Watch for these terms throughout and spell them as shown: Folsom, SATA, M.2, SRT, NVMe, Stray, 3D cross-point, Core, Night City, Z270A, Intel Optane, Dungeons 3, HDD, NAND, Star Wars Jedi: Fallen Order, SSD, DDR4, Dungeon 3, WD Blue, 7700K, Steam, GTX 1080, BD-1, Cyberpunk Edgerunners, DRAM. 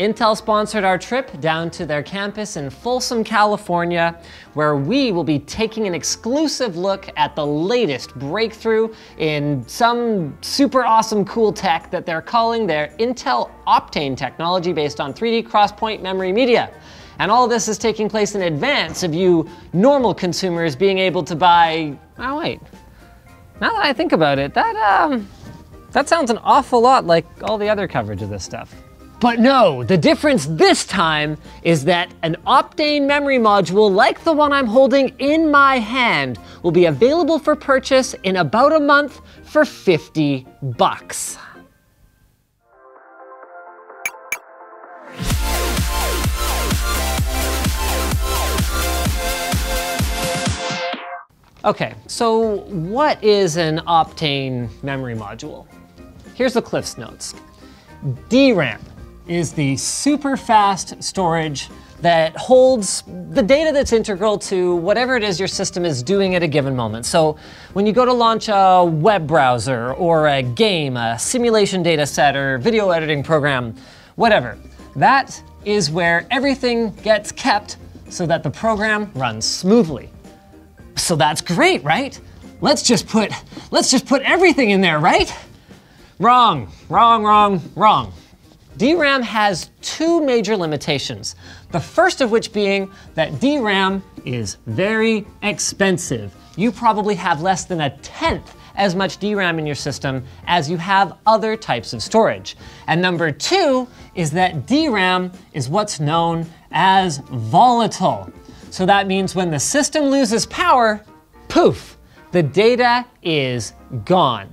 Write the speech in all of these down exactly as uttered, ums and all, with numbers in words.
Intel sponsored our trip down to their campus in Folsom, California, where we will be taking an exclusive look at the latest breakthrough in some super awesome cool tech that they're calling their Intel Optane technology based on three D cross-point memory media. And all this is taking place in advance of you normal consumers being able to buy, oh wait, now that I think about it, that, um, that sounds an awful lot like all the other coverage of this stuff. But no, the difference this time is that an Optane memory module like the one I'm holding in my hand will be available for purchase in about a month for fifty bucks. Okay, so what is an Optane memory module? Here's the Cliff's Notes. D RAM is the super fast storage that holds the data that's integral to whatever it is your system is doing at a given moment. So when you go to launch a web browser or a game, a simulation data set or video editing program, whatever, that is where everything gets kept so that the program runs smoothly. So that's great, right? Let's just put, let's just put everything in there, right? Wrong, wrong, wrong, wrong. D RAM has two major limitations, the first of which being that D RAM is very expensive. You probably have less than a tenth as much D RAM in your system as you have other types of storage. And number two is that D RAM is what's known as volatile. So that means when the system loses power, poof, the data is gone.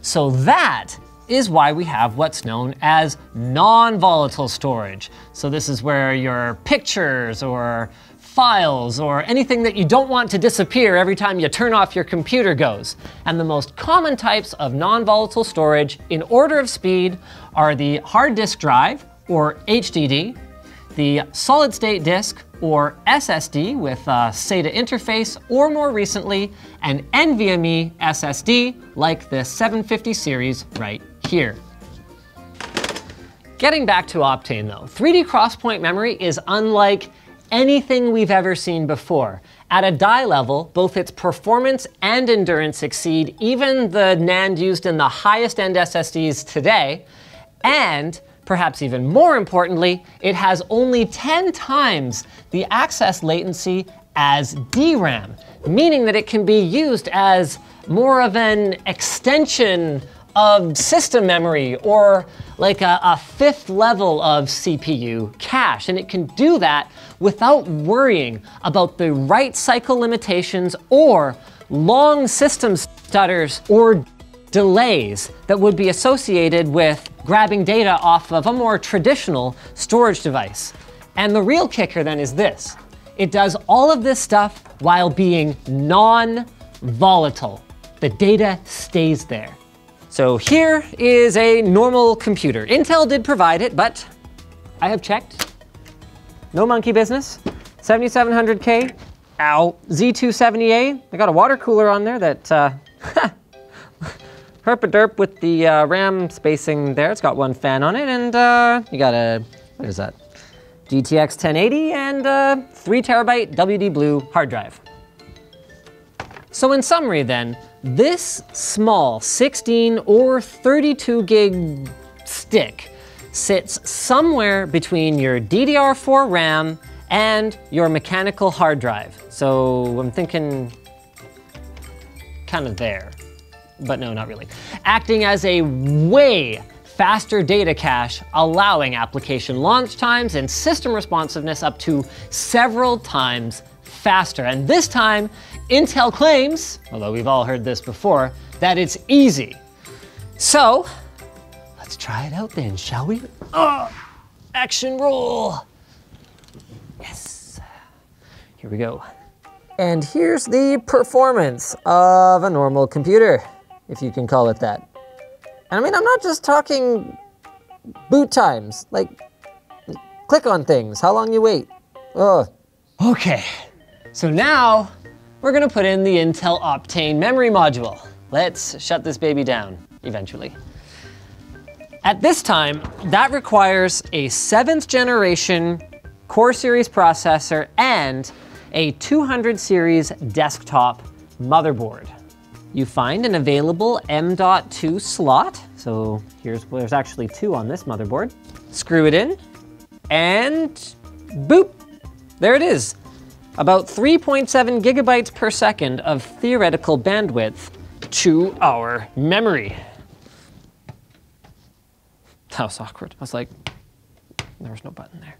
So that is why we have what's known as non-volatile storage. So this is where your pictures or files or anything that you don't want to disappear every time you turn off your computer goes. And the most common types of non-volatile storage in order of speed are the hard disk drive or H D D, the solid state disk or S S D with a SATA interface, or more recently, an NVMe S S D like the seven fifty series right here. Getting back to Optane though, three D cross-point memory is unlike anything we've ever seen before. At a die level, both its performance and endurance exceed even the NAND used in the highest end S S Ds today, and perhaps even more importantly, it has only ten times the access latency as D RAM, meaning that it can be used as more of an extension of system memory or like a, a fifth level of C P U cache. And it can do that without worrying about the write cycle limitations or long system stutters or delays that would be associated with grabbing data off of a more traditional storage device. And the real kicker then is this. It does all of this stuff while being non-volatile. The data stays there. So here is a normal computer. Intel did provide it, but I have checked. No monkey business. seventy-seven hundred K, ow. Z two seventy A, I got a water cooler on there that, uh, herp-a-derp with the uh, RAM spacing there. It's got one fan on it, and uh, you got a, what is that? G T X ten eighty and a three terabyte W D Blue hard drive. So in summary then, this small sixteen or thirty-two gig stick sits somewhere between your D D R four RAM and your mechanical hard drive. So I'm thinking kind of there. But no, not really. Acting as a way faster data cache, allowing application launch times and system responsiveness up to several times faster. And this time, Intel claims, although we've all heard this before, that it's easy. So, let's try it out then, shall we? Oh, action roll. Yes. Here we go. And here's the performance of a normal computer, if you can call it that. And I mean, I'm not just talking boot times, like click on things, how long you wait, ugh. Okay, so now we're gonna put in the Intel Optane memory module. Let's shut this baby down, eventually. At this time, that requires a seventh generation Core series processor and a two hundred series desktop motherboard. You find an available M dot two slot. So here's, well, there's actually two on this motherboard. Screw it in and boop, there it is. About three point seven gigabytes per second of theoretical bandwidth to our memory. That was awkward. I was like, there was no button there.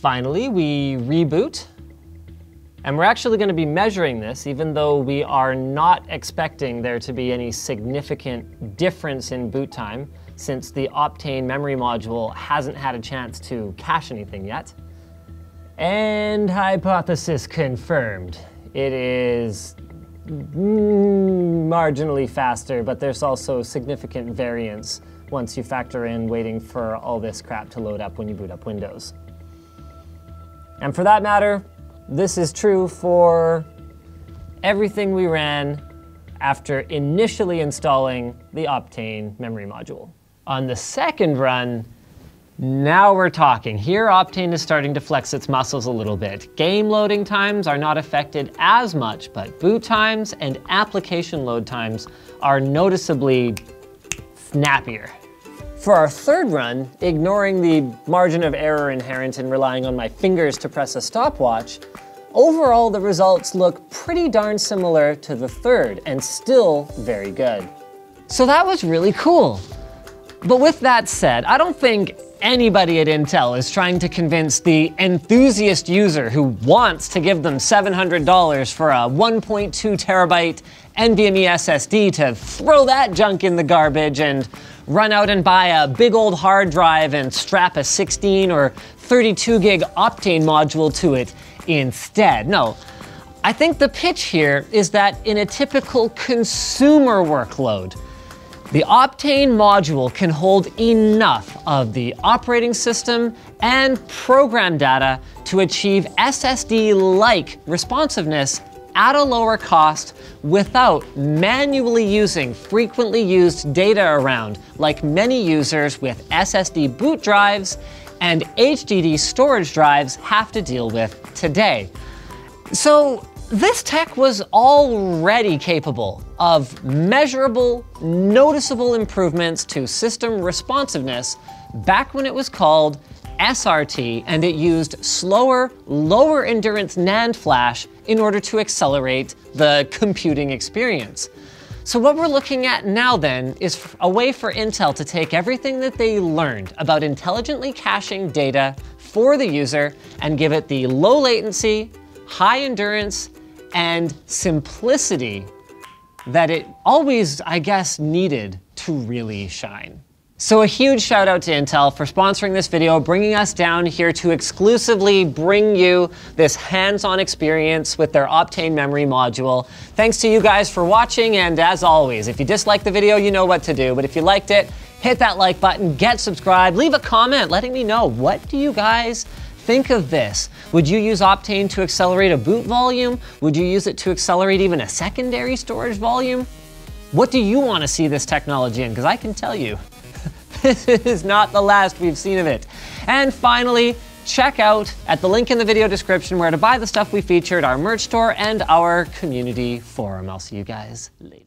Finally, we reboot. And we're actually going to be measuring this, even though we are not expecting there to be any significant difference in boot time, since the Optane memory module hasn't had a chance to cache anything yet. And hypothesis confirmed. It is marginally faster, but there's also significant variance once you factor in waiting for all this crap to load up when you boot up Windows. And for that matter, this is true for everything we ran after initially installing the Optane memory module. On the second run, now we're talking. Here, Optane is starting to flex its muscles a little bit. Game loading times are not affected as much, but boot times and application load times are noticeably snappier. For our third run, ignoring the margin of error inherent and relying on my fingers to press a stopwatch, overall the results look pretty darn similar to the third and still very good. So that was really cool. But with that said, I don't think anybody at Intel is trying to convince the enthusiast user who wants to give them seven hundred dollars for a one point two terabyte NVMe S S D to throw that junk in the garbage and run out and buy a big old hard drive and strap a sixteen or thirty-two gig Optane module to it instead. No, I think the pitch here is that in a typical consumer workload, the Optane module can hold enough of the operating system and program data to achieve S S D-like responsiveness at a lower cost without manually using frequently used data around, like many users with S S D boot drives and H D D storage drives have to deal with today. So this tech was already capable of measurable, noticeable improvements to system responsiveness back when it was called S R T, and it used slower, lower endurance NAND flash in order to accelerate the computing experience. So what we're looking at now then is a way for Intel to take everything that they learned about intelligently caching data for the user and give it the low latency, high endurance, and simplicity that it always, I guess, needed to really shine. So a huge shout out to Intel for sponsoring this video, bringing us down here to exclusively bring you this hands-on experience with their Optane memory module. Thanks to you guys for watching, and as always, if you disliked the video, you know what to do, but if you liked it, hit that like button, get subscribed, leave a comment letting me know, what do you guys think of this? Would you use Optane to accelerate a boot volume? Would you use it to accelerate even a secondary storage volume? What do you want to see this technology in? Because I can tell you, this is not the last we've seen of it. And finally, check out at the link in the video description where to buy the stuff we featured, our merch store, and our community forum. I'll see you guys later.